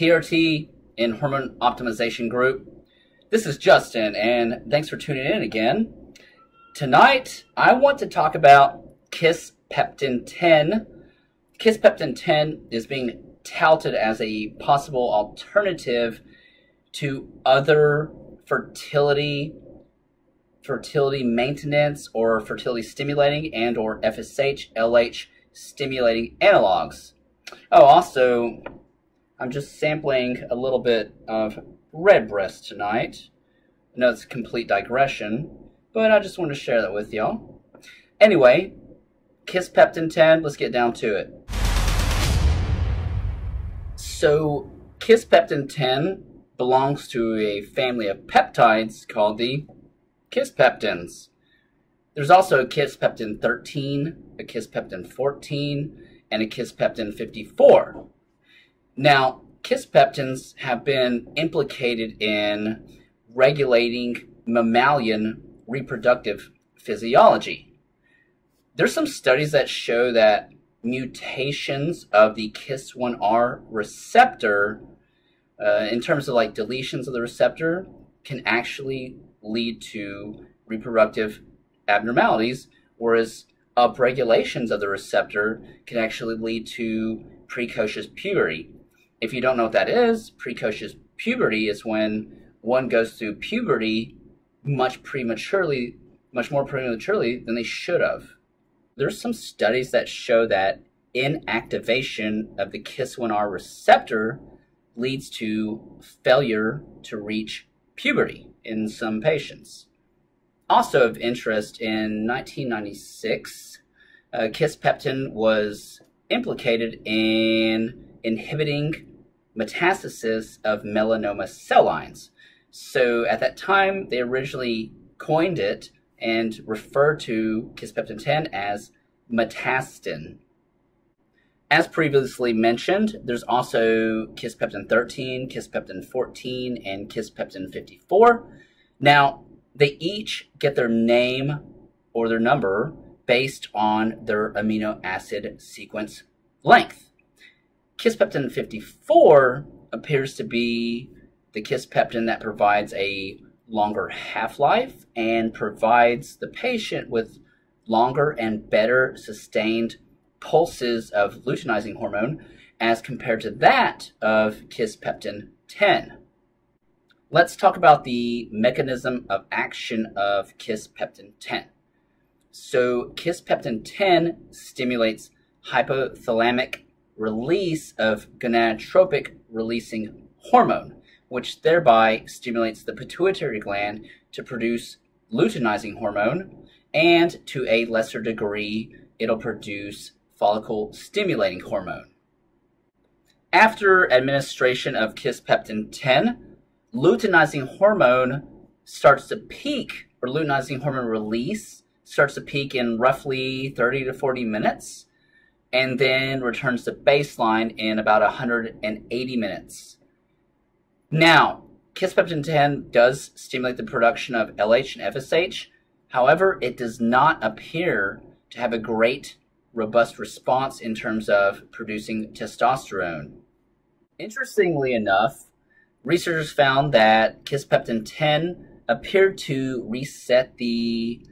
TRT in hormone optimization group. This is Justin, and thanks for tuning in again. Tonight, I want to talk about Kisspeptin 10. Kisspeptin 10 is being touted as a possible alternative to other fertility maintenance or fertility stimulating and or FSH, LH stimulating analogs. Oh, also, I'm just sampling a little bit of red breast tonight. I know it's a complete digression, but I just want to share that with y'all. Anyway, Kisspeptin 10, let's get down to it. So, Kisspeptin 10 belongs to a family of peptides called the kisspeptins. There's also a Kisspeptin 13, a Kisspeptin 14, and a Kisspeptin 54. Now, kisspeptins have been implicated in regulating mammalian reproductive physiology. There's some studies that show that mutations of the KISS1R receptor, in terms of like deletions of the receptor, can actually lead to reproductive abnormalities, whereas upregulations of the receptor can actually lead to precocious puberty. If you don't know what that is, precocious puberty is when one goes through puberty much more prematurely than they should have. There's some studies that show that inactivation of the KISS1R receptor leads to failure to reach puberty in some patients. Also of interest, in 1996, kisspeptin was implicated in inhibiting metastasis of melanoma cell lines. So at that time, they originally coined it and referred to Kisspeptin 10 as metastin. As previously mentioned, there's also Kisspeptin 13, Kisspeptin 14, and Kisspeptin 54. Now, they each get their name or their number based on their amino acid sequence length. Kisspeptin 54 appears to be the kisspeptin that provides a longer half-life and provides the patient with longer and better sustained pulses of luteinizing hormone as compared to that of Kisspeptin 10. Let's talk about the mechanism of action of Kisspeptin 10. So Kisspeptin 10 stimulates hypothalamic release of gonadotropic releasing hormone, which thereby stimulates the pituitary gland to produce luteinizing hormone, and to a lesser degree, it'll produce follicle-stimulating hormone. After administration of Kisspeptin 10, luteinizing hormone starts to peak, or luteinizing hormone release starts to peak in roughly 30 to 40 minutes, and then returns to baseline in about 180 minutes. Now, Kisspeptin 10 does stimulate the production of LH and FSH. However, it does not appear to have a great, robust response in terms of producing testosterone. Interestingly enough, researchers found that Kisspeptin 10 appeared to reset the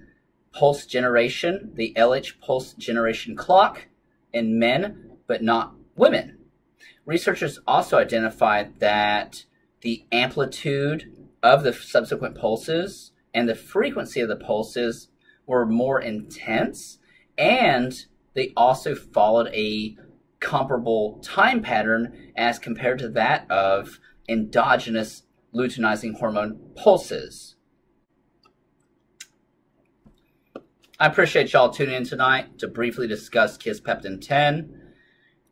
pulse generation, the LH pulse generation clock in men, but not women. Researchers also identified that the amplitude of the subsequent pulses and the frequency of the pulses were more intense, and they also followed a comparable time pattern as compared to that of endogenous luteinizing hormone pulses. I appreciate y'all tuning in tonight to briefly discuss Kisspeptin 10.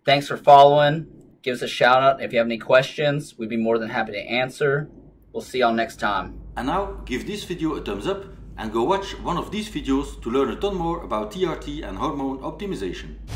Thanks for following. Give us a shout out if you have any questions. We'd be more than happy to answer. We'll see y'all next time. And now give this video a thumbs up and go watch one of these videos to learn a ton more about TRT and hormone optimization.